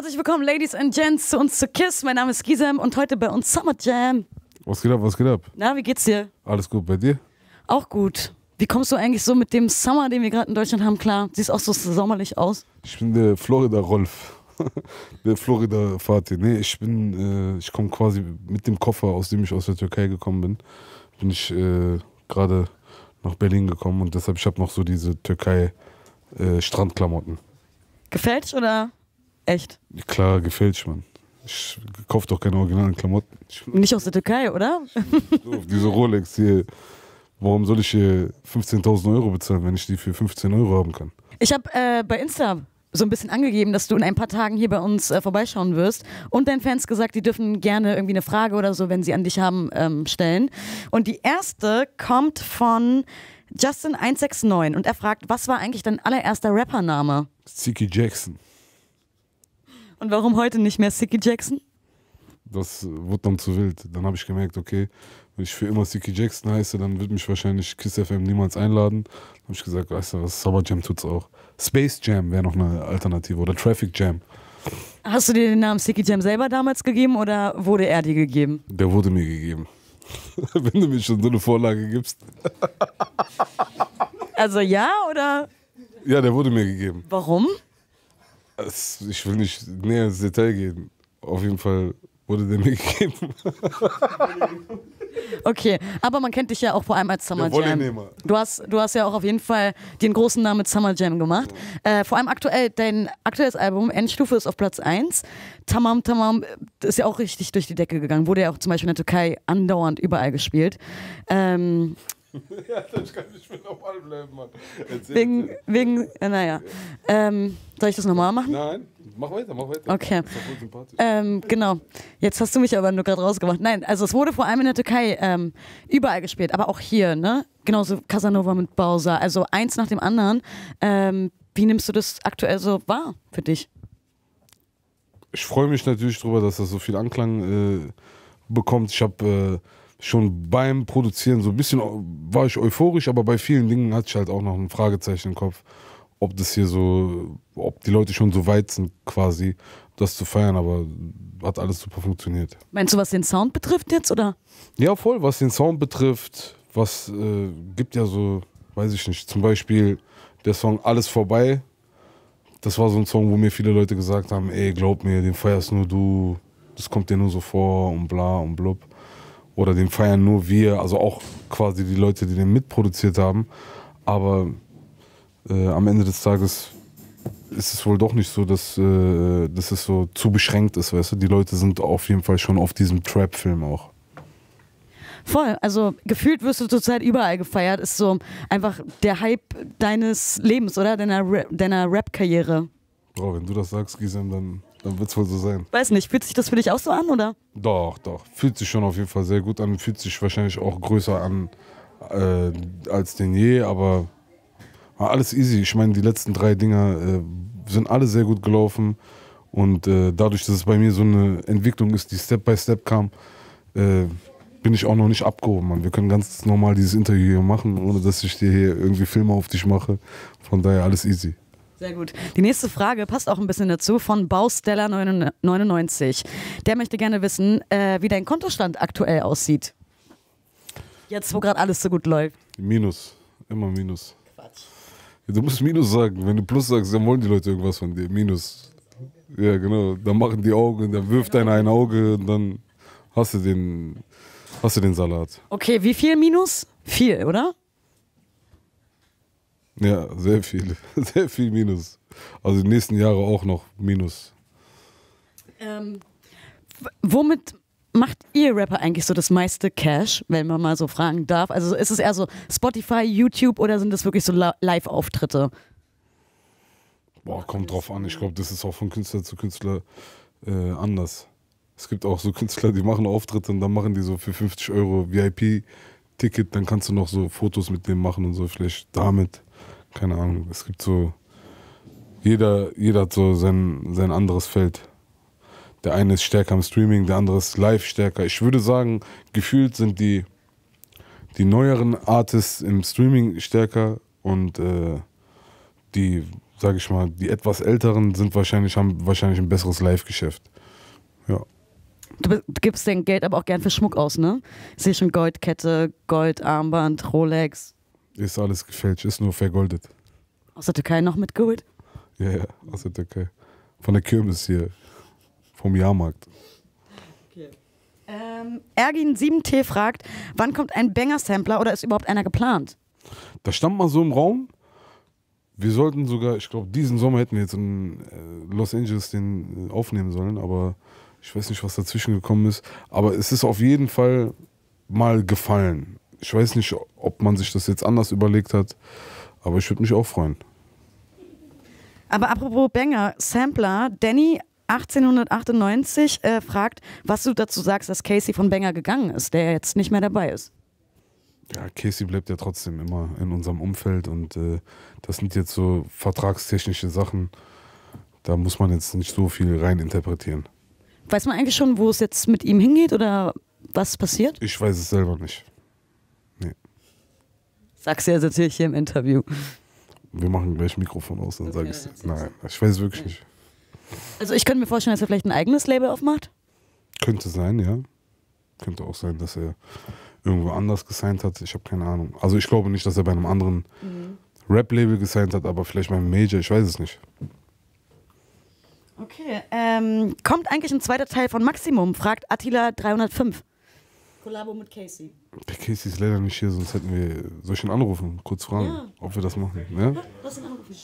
Herzlich willkommen, Ladies and Gents, zu uns zu KISS. Mein Name ist Gizem und heute bei uns Summer Jam. Was geht ab, was geht ab? Na, wie geht's dir? Alles gut, bei dir? Auch gut. Wie kommst du eigentlich so mit dem Summer, den wir gerade in Deutschland haben, klar? Siehst auch so sommerlich aus. Ich bin der Florida-Rolf. Der Florida-Fatih. Nee, ich komme quasi mit dem Koffer, aus dem ich aus der Türkei gekommen bin. Bin ich gerade nach Berlin gekommen und deshalb, ich habe noch so diese Türkei-Strandklamotten. Gefälscht oder echt? Klar, gefälscht, Mann. Ich kaufe doch keine originalen Klamotten. Nicht aus der Türkei, oder? So, diese Rolex hier. Warum soll ich hier 15.000 Euro bezahlen, wenn ich die für 15 Euro haben kann? Ich habe bei Insta so ein bisschen angegeben, dass du in ein paar Tagen hier bei uns vorbeischauen wirst und deinen Fans gesagt, die dürfen gerne irgendwie eine Frage oder so, wenn sie an dich haben, stellen. Und die erste kommt von Justin169 und er fragt, was war eigentlich dein allererster Rappername? Ziki Jackson. Und warum heute nicht mehr Sticky Jackson? Das wurde dann zu wild. Dann habe ich gemerkt, okay, wenn ich für immer Sticky Jackson heiße, dann wird mich wahrscheinlich KISS-FM niemals einladen. Dann habe ich gesagt, weißt du was, Summer Jam tut's auch. Space Jam wäre noch eine Alternative oder Traffic Jam. Hast du dir den Namen Sticky Jam selber damals gegeben oder wurde er dir gegeben? Der wurde mir gegeben. Wenn du mir schon so eine Vorlage gibst. Also ja oder? Ja, der wurde mir gegeben. Warum? Ich will nicht näher ins Detail gehen. Auf jeden Fall wurde der mir gegeben. Okay, aber man kennt dich ja auch vor allem als Summer Jam. Du hast ja auch auf jeden Fall den großen Namen mit Summer Jam gemacht. Ja. Vor allem aktuell, dein aktuelles Album Endstufe ist auf Platz 1. Tamam Tamam ist ja auch richtig durch die Decke gegangen. Wurde ja auch zum Beispiel in der Türkei andauernd überall gespielt. Ja, das kann ich mir normal bleiben, Mann. Wegen, naja. Soll ich das nochmal machen? Nein, mach weiter, mach weiter. Okay. Das ist sympathisch. Genau. Jetzt hast du mich aber nur gerade rausgemacht. Nein, also es wurde vor allem in der Türkei überall gespielt, aber auch hier, ne? Genauso Casanova mit Bausa, also eins nach dem anderen. Wie nimmst du das aktuell so wahr für dich? Ich freue mich natürlich drüber, dass das so viel Anklang bekommt. Ich habe... schon beim Produzieren so ein bisschen war ich euphorisch, aber bei vielen Dingen hatte ich halt auch noch ein Fragezeichen im Kopf, ob das hier so, ob die Leute schon so weit sind quasi, das zu feiern, aber hat alles super funktioniert. Meinst du, was den Sound betrifft jetzt, oder? Ja, voll, was den Sound betrifft, was gibt ja so, weiß ich nicht, zum Beispiel der Song Alles vorbei, das war so ein Song, wo mir viele Leute gesagt haben, ey, glaub mir, den feierst nur du, das kommt dir nur so vor und bla und blub. Oder den feiern nur wir, also auch quasi die Leute, die den mitproduziert haben. Aber am Ende des Tages ist es wohl doch nicht so, dass es so zu beschränkt ist, weißt du? Die Leute sind auf jeden Fall schon auf diesem Trap-Film auch. Voll, also gefühlt wirst du zurzeit überall gefeiert. Ist so einfach der Hype deines Lebens, oder? Deiner Rap-Karriere. Oh, wenn du das sagst, Gizem, dann wird es wohl so sein. Weiß nicht, fühlt sich das für dich auch so an, oder? Doch, doch. Fühlt sich schon auf jeden Fall sehr gut an. Fühlt sich wahrscheinlich auch größer an als denn je, aber alles easy. Ich meine, die letzten 3 Dinger sind alle sehr gut gelaufen und dadurch, dass es bei mir so eine Entwicklung ist, die Step by Step kam, bin ich auch noch nicht abgehoben, Mann. Wir können ganz normal dieses Interview hier machen, ohne dass ich dir hier irgendwie Filme auf dich mache. Von daher alles easy. Sehr gut. Die nächste Frage passt auch ein bisschen dazu von Baustella99. Der möchte gerne wissen, wie dein Kontostand aktuell aussieht. Jetzt, wo gerade alles so gut läuft. Minus. Immer Minus. Quatsch. Du musst Minus sagen. Wenn du Plus sagst, dann wollen die Leute irgendwas von dir. Minus. Ja, genau. Dann machen die Augen, dann wirft einer ein Auge und dann hast du den Salat. Okay, wie viel Minus? Viel, oder? Ja, sehr viel Minus. Also die nächsten Jahre auch noch Minus. Womit macht ihr Rapper eigentlich so das meiste Cash, wenn man mal so fragen darf? Also ist es eher so Spotify, YouTube oder sind das wirklich so Live-Auftritte? Boah, kommt drauf an. Ich glaube, das ist auch von Künstler zu Künstler anders. Es gibt auch so Künstler, die machen Auftritte und dann machen die so für 50 Euro VIP-Ticket, dann kannst du noch so Fotos mit dem machen und so, vielleicht damit. Keine Ahnung, es gibt so, jeder hat so sein anderes Feld. Der eine ist stärker am Streaming, der andere ist live stärker. Ich würde sagen, gefühlt sind die neueren Artists im Streaming stärker und die sage ich mal, die etwas Älteren sind wahrscheinlich, haben wahrscheinlich ein besseres Live-Geschäft. Ja. Du gibst dein Geld aber auch gern für Schmuck aus, ne? Ich sehe schon Goldkette, Goldarmband, Rolex. Ist alles gefälscht, ist nur vergoldet. Aus der Türkei noch mit Gold? Ja, ja, aus der Türkei. Von der Kirmes hier, vom Jahrmarkt. Okay. Ergin7T fragt, wann kommt ein Banger-Sampler oder ist überhaupt einer geplant? Da stand mal so im Raum. Wir sollten sogar, ich glaube, diesen Sommer hätten wir jetzt in Los Angeles den aufnehmen sollen, aber ich weiß nicht, was dazwischen gekommen ist. Aber es ist auf jeden Fall mal gefallen. Ich weiß nicht, ob man sich das jetzt anders überlegt hat, aber ich würde mich auch freuen. Aber apropos Banger, Sampler, Danny 1898 fragt, was du dazu sagst, dass KC von Banger gegangen ist, der jetzt nicht mehr dabei ist. Ja, KC bleibt ja trotzdem immer in unserem Umfeld und das sind jetzt so vertragstechnische Sachen, da muss man jetzt nicht so viel rein interpretieren. Weiß man eigentlich schon, wo es jetzt mit ihm hingeht oder was passiert? Ich weiß es selber nicht. Nee. Sag's ja natürlich hier im Interview. Wir machen gleich Mikrofon aus, dann sage ich es. Nein, ich weiß es wirklich nicht. Also ich könnte mir vorstellen, dass er vielleicht ein eigenes Label aufmacht? Könnte sein, ja. Könnte auch sein, dass er irgendwo anders gesigned hat, ich habe keine Ahnung. Also ich glaube nicht, dass er bei einem anderen Rap-Label gesigned hat, aber vielleicht bei einem Major, ich weiß es nicht. Okay, kommt eigentlich ein zweiter Teil von Maximum, fragt Attila 305. Kollabo mit KC. Der KC ist leider nicht hier, sonst hätten wir, soll ich ihn anrufen, kurz fragen, ja, ob wir das machen? Ja? Lass ihn anrufen.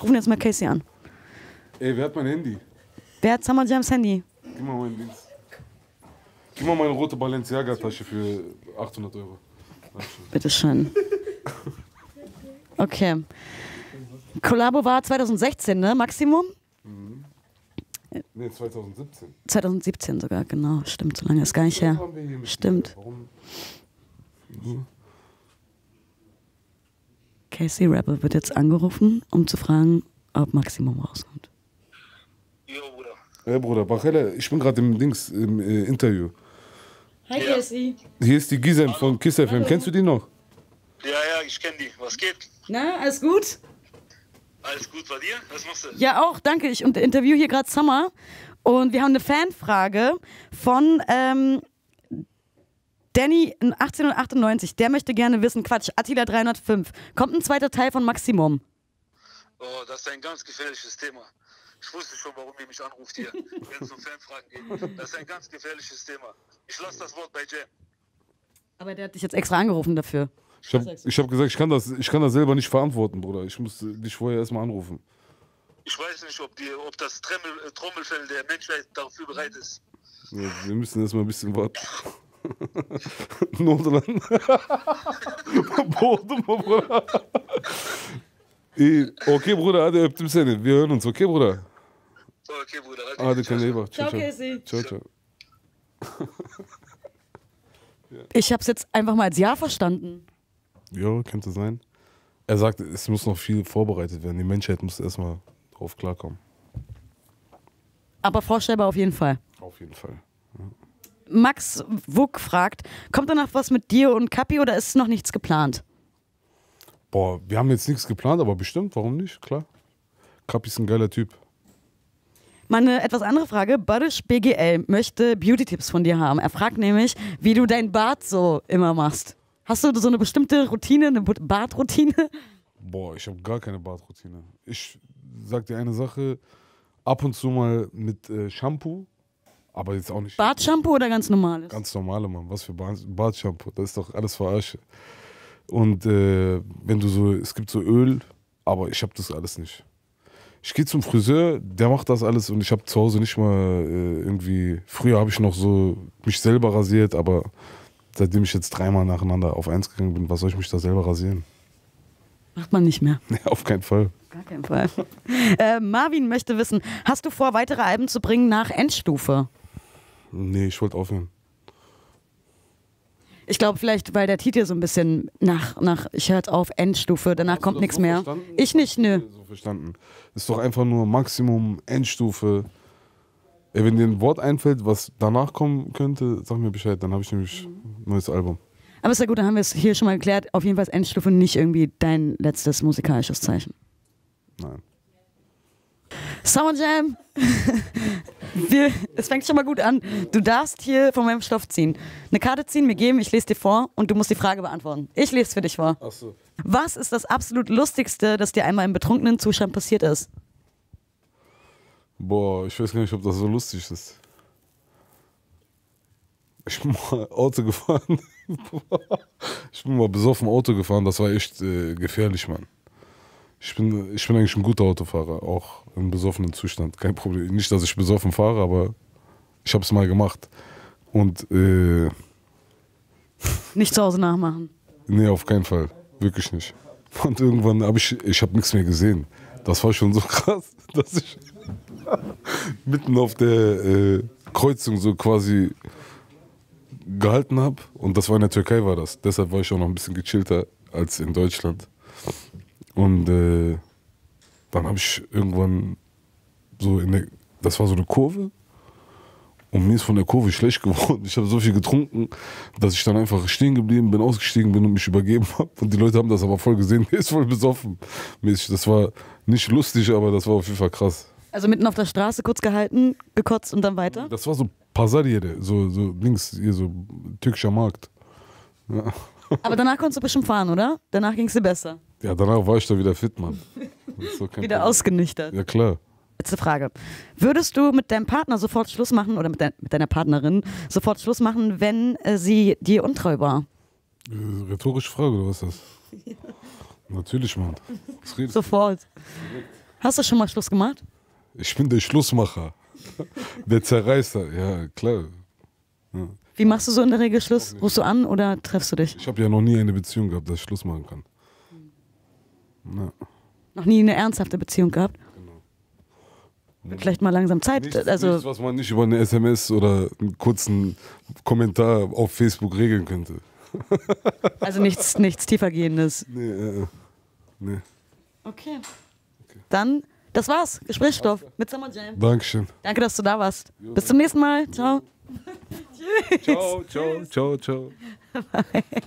Rufen jetzt mal KC an. Ey, wer hat mein Handy? Wer hat Summer Jams Handy? Gib mal meinen Dienst. Gib mal meine rote Balenciaga-Tasche für 800 €. Dankeschön. Bitteschön. Okay. Kollabo war 2016, ne? Maximum? Mhm. Ne, 2017. 2017 sogar, genau. Stimmt, so lange ist gar nicht her. Stimmt. KC Rebell wird jetzt angerufen, um zu fragen, ob Maximum rauskommt. Jo, Bruder. Hey, Bruder, Bachelle, ich bin gerade im Dings, im Interview. Hi, KC. Hier ist die Gizem von KISS-FM. Kennst du die noch? Ja, ja, ich kenne die. Was geht? Na, alles gut? Alles gut bei dir? Was machst du? Ja, auch, danke. Ich interview hier gerade Summer und wir haben eine Fanfrage von Danny 1898. Der möchte gerne wissen, Quatsch, Attila 305. Kommt ein zweiter Teil von Maximum? Oh, das ist ein ganz gefährliches Thema. Ich wusste schon, warum ihr mich anruft hier, wenn es um Fanfragen geht. Das ist ein ganz gefährliches Thema. Ich lasse das Wort bei Jam. Aber der hat dich jetzt extra angerufen dafür. Ich hab gesagt, ich kann das selber nicht verantworten, Bruder. Ich muss dich vorher erstmal anrufen. Ich weiß nicht, ob das Trommelfell der Menschheit dafür bereit ist. Ja, wir müssen erstmal ein bisschen warten. Nordland. Boden, Bruder. Okay, Bruder, hadi öptüm seni. Wir hören uns, okay, Bruder? Okay, Bruder. Hadi kendine ciao, KC. Ciao, ciao. Ich hab's jetzt einfach mal als Ja verstanden. Ja, könnte sein. Er sagt, es muss noch viel vorbereitet werden. Die Menschheit muss erstmal drauf klarkommen. Aber vorstellbar auf jeden Fall. Auf jeden Fall. Ja. Max Wuck fragt, kommt danach was mit dir und Kapi oder ist noch nichts geplant? Boah, wir haben jetzt nichts geplant, aber bestimmt, warum nicht? Klar. Kapi ist ein geiler Typ. Meine etwas andere Frage, Barisch BGL möchte Beauty-Tipps von dir haben. Er fragt nämlich, wie du deinen Bart so immer machst. Hast du so eine bestimmte Routine, eine Bartroutine? Boah, ich habe gar keine Bartroutine. Ich sag dir eine Sache, ab und zu mal mit Shampoo, aber jetzt auch nicht. Bartshampoo oder ganz normales? Ganz normale, Mann. Was für Bartshampoo? Das ist doch alles Verarsche. Und wenn du so, es gibt so Öl, aber ich habe das alles nicht. Ich gehe zum Friseur, der macht das alles und ich habe zu Hause nicht mal irgendwie. Früher habe ich noch so mich selber rasiert, aber seitdem ich jetzt dreimal nacheinander auf eins gegangen bin, was soll ich mich da selber rasieren? Macht man nicht mehr. Nee, auf keinen Fall. Gar keinen Fall. Marvin möchte wissen, hast du vor, weitere Alben zu bringen nach Endstufe? Nee, ich wollte aufhören. Ich glaube vielleicht, weil der Titel so ein bisschen nach ich hört auf, Endstufe, danach kommt nichts mehr. Verstanden? Ich nicht, nö. So verstanden. Ist doch einfach nur Maximum, Endstufe. Ey, wenn dir ein Wort einfällt, was danach kommen könnte, sag mir Bescheid, dann habe ich nämlich ein neues Album. Aber ist ja gut, dann haben wir es hier schon mal geklärt. Auf jeden Fall ist Endstufe nicht irgendwie dein letztes musikalisches Zeichen. Nein. Summer Jam. Es fängt schon mal gut an. Du darfst hier von meinem Stoff ziehen. Eine Karte ziehen, mir geben, ich lese dir vor und du musst die Frage beantworten. Ich lese es für dich vor. Ach so. Was ist das absolut Lustigste, das dir einmal im betrunkenen Zustand passiert ist? Boah, ich weiß gar nicht, ob das so lustig ist. Ich bin mal Auto gefahren. Ich bin mal besoffen Auto gefahren, das war echt gefährlich, Mann. Ich bin eigentlich ein guter Autofahrer, auch im besoffenen Zustand, kein Problem. Nicht, dass ich besoffen fahre, aber ich habe es mal gemacht. Und nicht zu Hause nachmachen? Nee, auf keinen Fall, wirklich nicht. Und irgendwann habe ich hab nichts mehr gesehen. Das war schon so krass, dass ich mitten auf der Kreuzung so quasi gehalten habe. Und das war in der Türkei, war das. Deshalb war ich auch noch ein bisschen gechillter als in Deutschland. Und dann habe ich irgendwann so in der, das war so eine Kurve und mir ist von der Kurve schlecht geworden. Ich habe so viel getrunken, dass ich dann einfach stehen geblieben bin, ausgestiegen bin und mich übergeben habe. Und die Leute haben das aber voll gesehen, mir ist voll besoffen. Das war nicht lustig, aber das war auf jeden Fall krass. Also mitten auf der Straße kurz gehalten, gekotzt und dann weiter? Das war so Pazarjede, so links, hier so türkischer Markt. Ja. Aber danach konntest du bestimmt fahren, oder? Danach ging es dir besser. Ja, danach war ich da wieder fit, Mann. Wieder ausgenüchtert. Ja, klar. Letzte Frage. Würdest du mit deinem Partner sofort Schluss machen, oder mit deiner Partnerin sofort Schluss machen, wenn sie dir untreu war? Rhetorische Frage, oder was ist das? Ja. Natürlich, Mann. Sofort. Hast du schon mal Schluss gemacht? Ich bin der Schlussmacher. Der Zerreißer, ja, klar. Ja. Wie machst du so in der Regel Schluss? Rufst du an oder treffst du dich? Ich habe ja noch nie eine Beziehung gehabt, dass ich Schluss machen kann. Na. Noch nie eine ernsthafte Beziehung gehabt? Genau. Wird vielleicht mal langsam Zeit. Nichts, was man nicht über eine SMS oder einen kurzen Kommentar auf Facebook regeln könnte. Also nichts tiefergehendes? Nee, nee. Okay. Dann, das war's. Gesprächsstoff mit Summer Jam. Dankeschön. Danke, dass du da warst. Jo. Bis zum nächsten Mal. Ciao. Tschüss. Ciao, ciao, ciao, ciao. Bye.